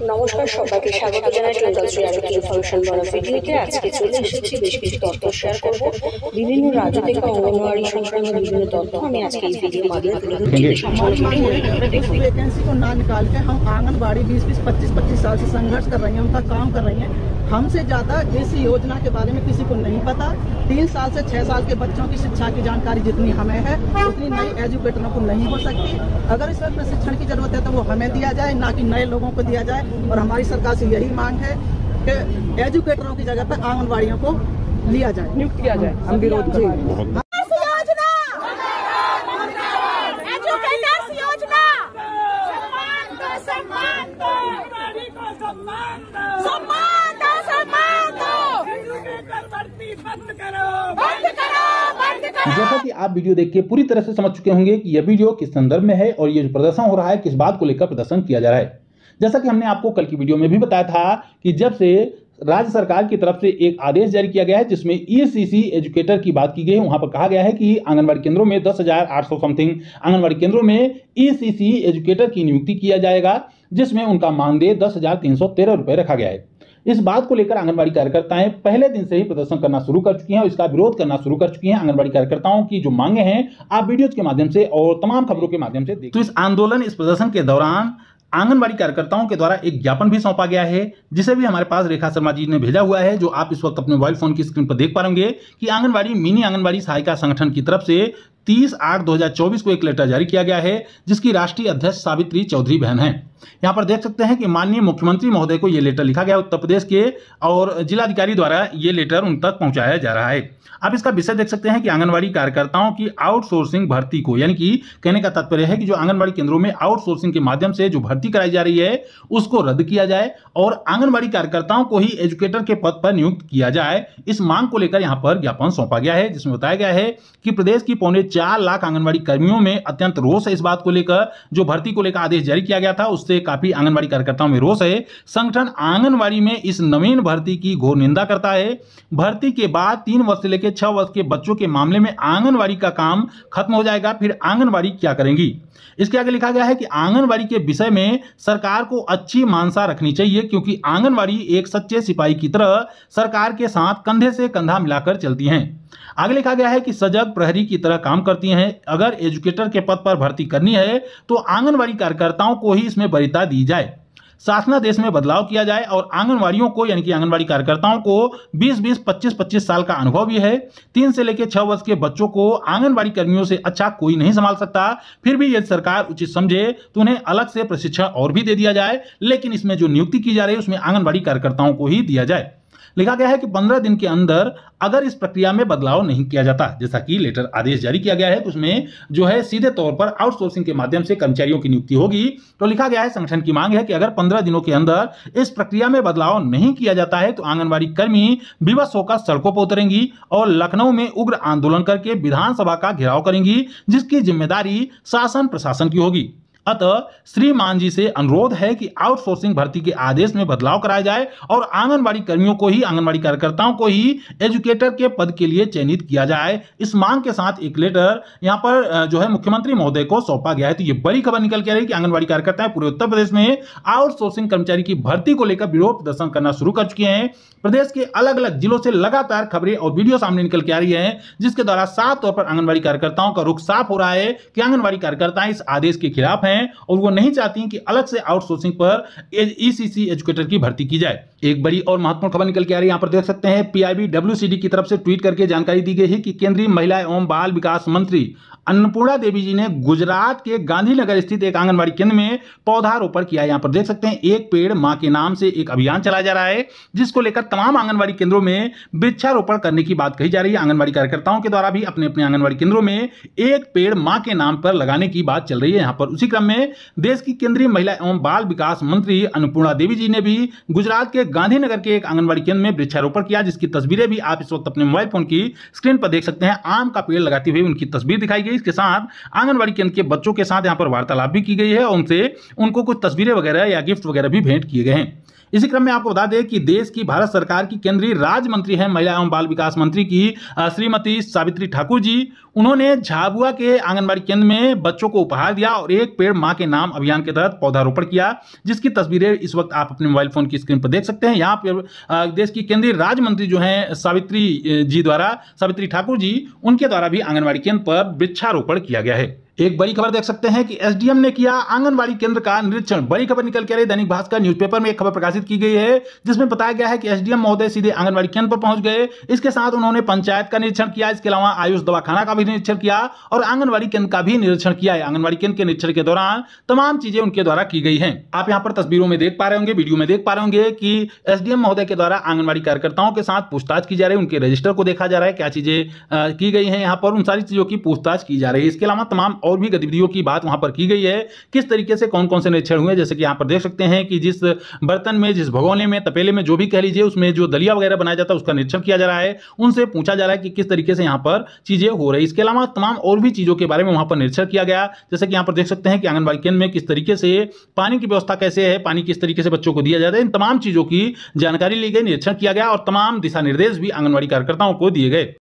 नमस्कार सबके स्वागत জানাই টোয়েন্টি আর কি ফাংশন বলা ভিডিওতে। আজকে চলে এসেছি বেশ কিছু তথ্য শেয়ার করব। বিভিন্ন রাজ্য থেকে অঙ্গনওয়াড়ি সংক্রান্ত বিভিন্ন তথ্য আমি আজকে এই ভিডিওর মাধ্যমে তুলে ধরছি। সমাজ में वैकेंसी को ना निकाल के हम आंगनबाड़ी 20-25 साल से संघर्ष कर रही हैं, उनका काम कर रही हैं। हमसे ज्यादा इस योजना के बारे में किसी को नहीं पता। 3 साल से 6 साल के बच्चों की शिक्षा की जानकारी जितनी हमें है उतनी नई एजुकेटरों को नहीं हो सकती। अगर इस पर प्रशिक्षण की जरूरत है तो वो हमें दिया जाए, ना कि नए लोगों को दिया जाए। और हमारी सरकार से यही मांग है कि एजुकेटरों की जगह पर आंगनबाड़ियों को लिया जाए, नियुक्त किया जाए। हम विरोध करेंगे। जैसा कि आप वीडियो देख के पूरी तरह से समझ चुके होंगे कि यह वीडियो किस संदर्भ में है और ये जो प्रदर्शन हो रहा है किस बात को लेकर प्रदर्शन किया जा रहा है। जैसा कि हमने आपको कल की वीडियो में भी बताया था कि जब से राज्य सरकार की तरफ से एक आदेश जारी किया गया है जिसमें ईसीसी एजुकेटर की बात की गई है, वहां पर कहा गया है कि आंगनबाड़ी केंद्रों में 10,800 समथिंग आंगनबाड़ी केंद्रों में ईसीसी एजुकेटर की नियुक्ति किया जाएगा, जिसमें उनका मानदेय 10,313 रुपये रखा गया है। इस बात को लेकर आंगनबाड़ी कार्यकर्ताएं पहले दिन से ही प्रदर्शन करना शुरू कर चुकी हैं और इसका विरोध करना शुरू कर चुकी हैं। आंगनबाड़ी कार्यकर्ताओं की जो मांगे हैं आप वीडियोज के माध्यम से और तमाम खबरों के माध्यम से देखिए। तो इस आंदोलन, इस प्रदर्शन के दौरान आंगनबाड़ी कार्यकर्ताओं के द्वारा एक ज्ञापन भी सौंपा गया है, जिसे भी हमारे पास रेखा शर्मा जी ने भेजा हुआ है, जो आप इस वक्त अपने मोबाइल फोन की स्क्रीन पर देख पाएंगे कि आंगनबाड़ी मिनी आंगनबाड़ी सहायिका संगठन की तरफ से 30/8/2024 को एक लेटर जारी किया गया है, जिसकी राष्ट्रीय अध्यक्ष सावित्री चौधरी बहन है। यहाँ पर देख सकते हैं कि माननीय मुख्यमंत्री महोदय को यह लेटर लिखा गया है उत्तर प्रदेश के, और जिलाधिकारी द्वारा ये लेटर उन तक पहुंचाया जा रहा है। आप इसका विषय देख सकते हैं कि आंगनबाड़ी कार्यकर्ताओं की आउटसोर्सिंग भर्ती को, यानी कि कहने का तात्पर्य है कि जो आंगनबाड़ी केंद्रों में आउटसोर्सिंग के माध्यम से जो भर्ती कराई जा रही है उसको रद्द किया जाए और आंगनबाड़ी कार्यकर्ताओं को ही एजुकेटर के पद पर नियुक्त किया जाए। इस मांग को लेकर यहाँ पर ज्ञापन सौंपा गया है, जिसमें बताया गया है कि प्रदेश की 4.25 लाख आंगनबाड़ी कर्मियों में अत्यंत रोष है। इस बात को लेकर जो भर्ती को लेकर आदेश जारी किया गया था उससे काफी आंगनबाड़ी कार्यकर्ताओं में रोष है। संगठन आंगनबाड़ी में इस नवीन भर्ती की घोर निंदा करता है। भर्ती के बाद 3 वर्ष से लेकर 6 वर्ष के बच्चों के मामले में आंगनबाड़ी का काम खत्म हो जाएगा, फिर आंगनबाड़ी क्या करेंगी। इसके आगे लिखा गया है कि आंगनबाड़ी के विषय में सरकार को अच्छी मानसा रखनी चाहिए, क्योंकि आंगनबाड़ी एक सच्चे सिपाही की तरह सरकार के साथ कंधे से कंधा मिलाकर चलती हैं। आगे लिखा गया है कि सजग प्रहरी की तरह काम करती हैं। अगर एजुकेटर के पद पर भर्ती करनी है तो आंगनबाड़ी कार्यकर्ताओं को ही इसमें वरीयता दी जाए। शासनादेश में बदलाव किया जाए और आंगनवाड़ियों को, यानी कि आंगनबाड़ी कार्यकर्ताओं को 20-25-25 साल का अनुभव भी है। 3 से लेकर 6 वर्ष के बच्चों को आंगनबाड़ी कर्मियों से अच्छा कोई नहीं संभाल सकता। फिर भी यदि सरकार उचित समझे तो उन्हें अलग से प्रशिक्षण और भी दे दिया जाए, लेकिन इसमें जो नियुक्ति की जा रही है उसमें आंगनबाड़ी कार्यकर्ताओं को ही दिया जाए। लिखा गया है कि 15 दिन के अंदर अगर इस प्रक्रिया में बदलाव नहीं किया जाता, जैसा कि लेटर आदेश जारी किया गया है, तो उसमें जो है सीधे तौर पर आउटसोर्सिंग के माध्यम से कर्मचारियों की नियुक्ति होगी। तो लिखा गया है संगठन की मांग है कि अगर 15 दिनों के अंदर इस प्रक्रिया में बदलाव नहीं किया जाता है तो आंगनबाड़ी कर्मी विवश होकर सड़कों पर उतरेंगी और लखनऊ में उग्र आंदोलन करके विधानसभा का घेराव करेंगी, जिसकी जिम्मेदारी शासन प्रशासन की होगी। अतः श्रीमान जी से अनुरोध है कि आउटसोर्सिंग भर्ती के आदेश में बदलाव कराया जाए और आंगनबाड़ी कर्मियों को ही, आंगनबाड़ी कार्यकर्ताओं को ही एजुकेटर के पद के लिए चयनित किया जाए। इस मांग के साथ एक लेटर यहां पर जो है मुख्यमंत्री महोदय को सौंपा गया है। तो ये बड़ी खबर निकल के आ रही है कि आंगनबाड़ी कार्यकर्ताएं पूरे उत्तर प्रदेश में आउटसोर्सिंग कर्मचारी की भर्ती को लेकर विरोध प्रदर्शन करना शुरू कर चुके हैं। प्रदेश के अलग अलग जिलों से लगातार खबरें और वीडियो सामने निकल के आ रही है, जिसके द्वारा साफ तौर पर आंगनबाड़ी कार्यकर्ताओं का रुख साफ हो रहा है कि आंगनबाड़ी कार्यकर्ताएं इस आदेश के खिलाफ और वो नहीं चाहती कि अलग से आउटसोर्सिंग पर ईसीसी एजुकेटर की भर्ती की जाए। एक बड़ी और महत्वपूर्ण खबर निकल के आ रही है, यहां पर देख सकते हैं पीआईबी डब्ल्यूसीडी की तरफ से ट्वीट करके जानकारी दी गई है कि केंद्रीय महिला एवं बाल विकास मंत्री अन्नपूर्णा देवी जी ने गुजरात के गांधीनगर स्थित एक आंगनबाड़ी केंद्र में पौधारोपण किया। यहां पर देख सकते हैं एक पेड़ मां के नाम से एक अभियान चलाया जा रहा है, जिसको लेकर तमाम आंगनबाड़ी केंद्रों में वृक्षारोपण करने की बात कही जा रही है। आंगनबाड़ी कार्यकर्ताओं के द्वारा भी अपने अपने आंगनबाड़ी केंद्रों में एक पेड़ मां के नाम पर लगाने की बात चल रही है। यहां पर उसी क्रम में देश की केंद्रीय महिला एवं बाल विकास मंत्री अन्नपूर्णा देवी जी ने भी गुजरात के गांधीनगर के एक आंगनबाड़ी केंद्र में वृक्षारोपण किया, जिसकी तस्वीरें भी आप इस वक्त अपने मोबाइल फोन की स्क्रीन पर देख सकते हैं। आम का पेड़ लगाते हुए उनकी तस्वीर दिखाई गई। इसके साथ आंगनबाड़ी केंद्र के बच्चों के साथ यहां पर वार्तालाप भी की गई है और उनको कुछ तस्वीरें वगैरह या गिफ्ट वगैरह भी भेंट किए गए हैं। इसी क्रम में आपको बता दें कि देश की भारत सरकार की केंद्रीय राज्य मंत्री है महिला एवं बाल विकास मंत्री की श्रीमती सावित्री ठाकुर जी। उन्होंने झाबुआ के आंगनबाड़ी केंद्र में बच्चों को उपहार दिया और एक पेड़ मां के नाम अभियान के तहत पौधारोपण किया, जिसकी तस्वीरें इस वक्त आप अपने मोबाइल फोन की स्क्रीन पर देख सकते हैं। यहाँ पर देश की केंद्रीय राज्य मंत्री जो हैं सावित्री ठाकुर जी, उनके द्वारा भी आंगनबाड़ी केंद्र पर वृक्षारोपण किया गया है। एक बड़ी खबर देख सकते हैं कि एसडीएम ने किया आंगनबाड़ी केंद्र का निरीक्षण। बड़ी खबर निकल के आ रही है दैनिक भास्कर न्यूज़पेपर में। एक खबर प्रकाशित की गई है जिसमें बताया गया है कि एसडीएम महोदय सीधे आंगनबाड़ी केंद्र पर पहुंच गए। इसके साथ उन्होंने पंचायत का निरीक्षण किया, इसके अलावा आयुष दवाखाना का भी निरीक्षण किया और आंगनबाड़ी केंद्र का भी निरीक्षण किया है। आंगनबाड़ी केंद्र के निरीक्षण के दौरान तमाम चीजें उनके द्वारा की गई है। आप यहाँ पर तस्वीरों में देख पा रहे होंगे, वीडियो में देख पा रहे होंगे कि एसडीएम महोदय के द्वारा आंगनबाड़ी कार्यकर्ताओं के साथ पूछताछ की जा रही है, उनके रजिस्टर को देखा जा रहा है, क्या चीजें की गई है यहाँ पर, उन सारी चीजों की पूछताछ की जा रही है। इसके अलावा तमाम और भी गतिविधियों की बात वहां पर की गई है, किस तरीके से कौन कौन से निरीक्षण हुए। जैसे कि यहां पर देख सकते हैं कि जिस बर्तन में, जिस भगोने में, तपेले में, जो भी कह लीजिए, उसमें जो दलिया वगैरह बनाया जाता है उसका निरीक्षण किया जा रहा है। उनसे पूछा जा रहा है कि किस तरीके से यहां पर चीजें हो रही। इसके अलावा तमाम और भी चीजों के बारे में वहां पर निरीक्षण किया गया। जैसे कि यहां पर देख सकते हैं कि आंगनबाड़ी केंद्र में किस तरीके से पानी की व्यवस्था कैसे है, पानी किस तरीके से बच्चों को दिया जाता है, इन तमाम चीजों की जानकारी ली गई, निरीक्षण किया गया और तमाम दिशा निर्देश भी आंगनबाड़ी कार्यकर्ताओं को दिए गए।